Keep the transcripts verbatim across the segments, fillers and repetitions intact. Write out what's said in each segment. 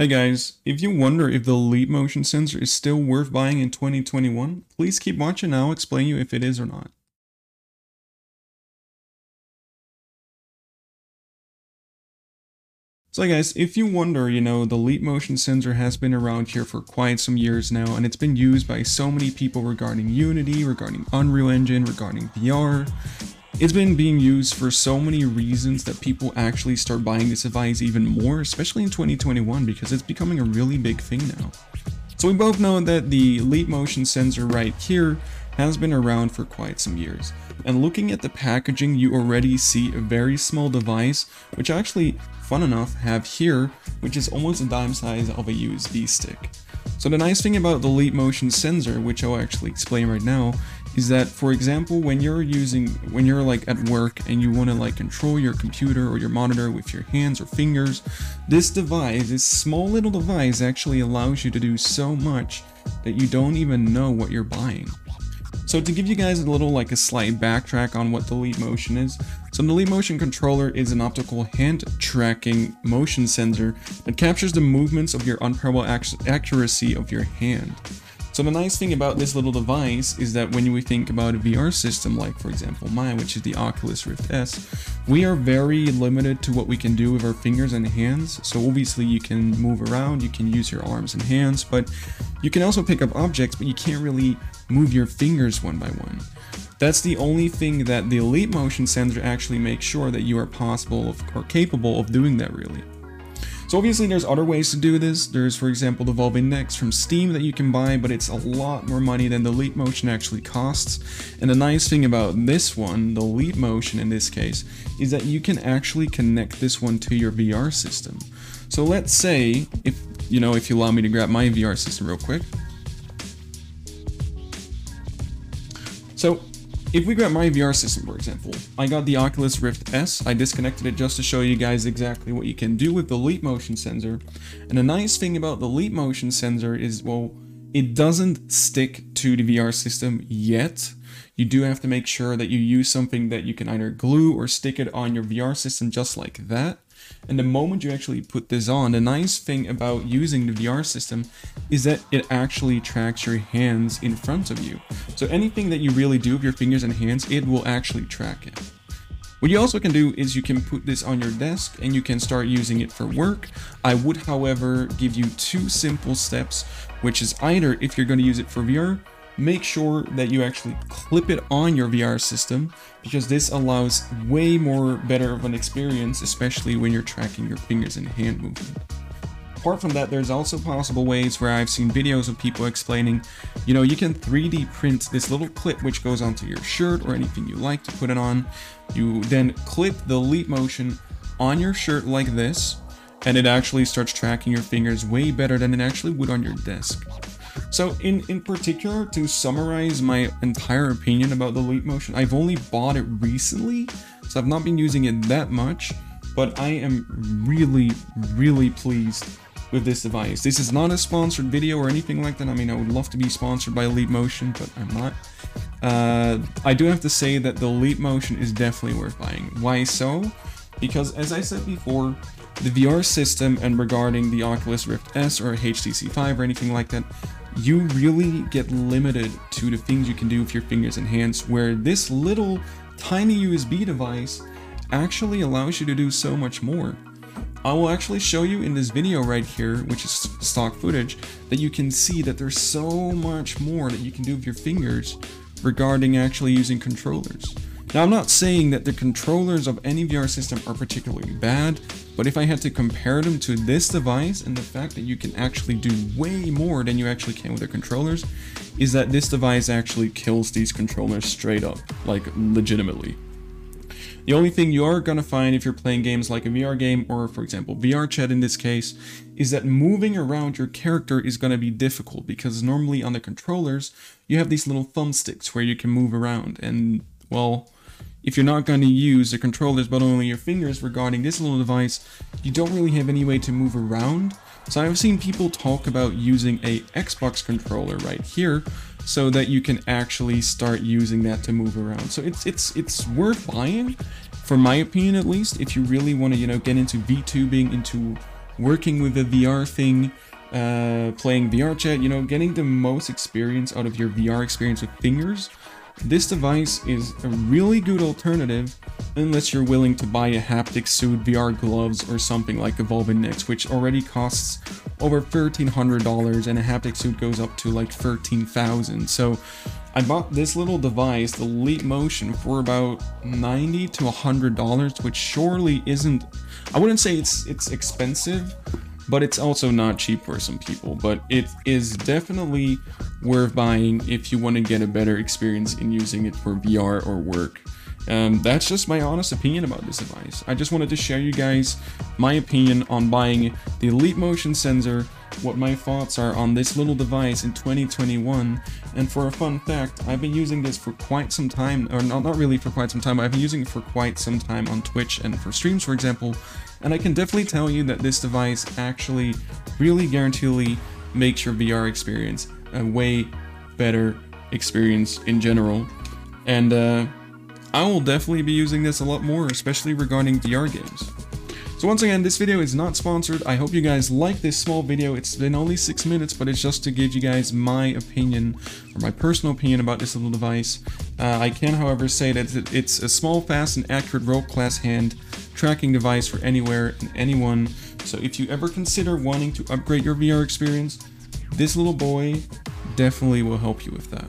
Hey guys, if you wonder if the Leap Motion Sensor is still worth buying in twenty twenty-one, please keep watching and I'll explain you if it is or not. So guys, if you wonder, you know, the Leap Motion Sensor has been around here for quite some years now, and it's been used by so many people regarding Unity, regarding Unreal Engine, regarding V R. It's been being used for so many reasons that people actually start buying this device even more, especially in twenty twenty-one, because it's becoming a really big thing now. So we both know that the Leap Motion Sensor right here has been around for quite some years, and looking at the packaging you already see a very small device, which I actually, fun enough, have here, which is almost a dime size of a U S B stick. So the nice thing about the Leap Motion Sensor, which I'll actually explain right now, is that, for example, when you're using, when you're like at work and you want to like control your computer or your monitor with your hands or fingers, this device, this small little device, actually allows you to do so much that you don't even know what you're buying. So to give you guys a little like a slight backtrack on what the Leap Motion is, so the Leap Motion controller is an optical hand tracking motion sensor that captures the movements of your unparalleled accuracy of your hand. So the nice thing about this little device is that when we think about a V R system, like for example mine, which is the Oculus Rift S, we are very limited to what we can do with our fingers and hands. So obviously you can move around, you can use your arms and hands, but you can also pick up objects, but you can't really move your fingers one by one. That's the only thing that the Leap Motion Sensor actually makes sure that you are possible of, or capable of doing that really. So obviously there's other ways to do this. There's, for example, the Vive Index from Steam that you can buy, but it's a lot more money than the Leap Motion actually costs. And the nice thing about this one, the Leap Motion in this case, is that you can actually connect this one to your V R system. So let's say, if you know, if you allow me to grab my V R system real quick. So if we grab my V R system, for example, I got the Oculus Rift S, I disconnected it just to show you guys exactly what you can do with the Leap Motion Sensor. And the nice thing about the Leap Motion Sensor is, well, it doesn't stick to the V R system yet. You do have to make sure that you use something that you can either glue or stick it on your V R system just like that. And the moment you actually put this on, the nice thing about using the V R system is that it actually tracks your hands in front of you. So anything that you really do with your fingers and hands, it will actually track it. What you also can do is you can put this on your desk and you can start using it for work. I would, however, give you two simple steps, which is either if you're going to use it for V R, make sure that you actually clip it on your V R system, because this allows way more better of an experience, especially when you're tracking your fingers and hand movement. Apart from that, there's also possible ways where I've seen videos of people explaining, you know, you can three D print this little clip which goes onto your shirt or anything you like to put it on. You then clip the Leap Motion on your shirt like this, and it actually starts tracking your fingers way better than it actually would on your desk. So in, in particular, to summarize my entire opinion about the Leap Motion, I've only bought it recently, so I've not been using it that much, but I am really, really pleased with this device. This is not a sponsored video or anything like that. I mean, I would love to be sponsored by Leap Motion, but I'm not. Uh, I do have to say that the Leap Motion is definitely worth buying. Why so? Because as I said before, the V R system and regarding the Oculus Rift S or H T C Vive or anything like that, you really get limited to the things you can do with your fingers and hands, where this little tiny U S B device actually allows you to do so much more. I will actually show you in this video right here, which is stock footage, that you can see that there's so much more that you can do with your fingers regarding actually using controllers. Now, I'm not saying that the controllers of any V R system are particularly bad, but if I had to compare them to this device and the fact that you can actually do way more than you actually can with the controllers, is that this device actually kills these controllers straight up, like legitimately. The only thing you are going to find if you're playing games like a V R game, or for example VRChat in this case, is that moving around your character is going to be difficult, because normally on the controllers you have these little thumbsticks where you can move around, and well, if you're not going to use the controllers but only your fingers regarding this little device, you don't really have any way to move around. So I've seen people talk about using a Xbox controller right here, so that you can actually start using that to move around. So it's it's it's worth buying, for my opinion at least, if you really want to, you know, get into VTubing, into working with the V R thing, uh, playing VRChat, you know, getting the most experience out of your V R experience with fingers. This device is a really good alternative unless you're willing to buy a haptic suit, V R gloves, or something like a Vive Index, which already costs over thirteen hundred dollars, and a haptic suit goes up to like thirteen thousand dollars. So I bought this little device, the Leap Motion, for about ninety to one hundred dollars, which surely isn't, I wouldn't say it's it's expensive, but it's also not cheap for some people, but it is definitely worth buying if you want to get a better experience in using it for V R or work. Um, that's just my honest opinion about this device. I just wanted to share you guys my opinion on buying the Leap Motion Sensor, what my thoughts are on this little device in twenty twenty-one, and for a fun fact, I've been using this for quite some time, or not, not really for quite some time, but I've been using it for quite some time on Twitch and for streams, for example, and I can definitely tell you that this device actually really guaranteeably makes your V R experience a way better experience in general, and uh, I will definitely be using this a lot more, especially regarding V R games. So once again, this video is not sponsored. I hope you guys like this small video. It's been only six minutes, but it's just to give you guys my opinion, or my personal opinion about this little device. Uh, I can, however, say that it's a small, fast, and accurate world-class hand tracking device for anywhere and anyone. So if you ever consider wanting to upgrade your V R experience, this little boy definitely will help you with that.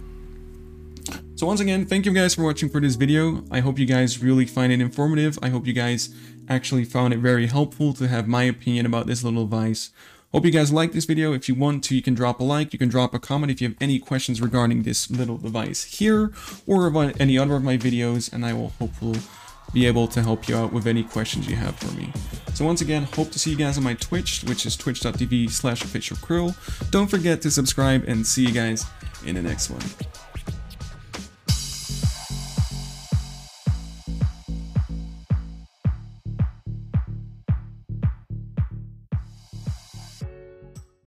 So once again, thank you guys for watching for this video. I hope you guys really find it informative. I hope you guys actually found it very helpful to have my opinion about this little device. Hope you guys like this video. If you want to, you can drop a like, you can drop a comment if you have any questions regarding this little device here or about any other of my videos, and I will hopefully be able to help you out with any questions you have for me. So once again, hope to see you guys on my Twitch, which is twitch dot t v slash official krill. Don't forget to subscribe, and see you guys in the next one.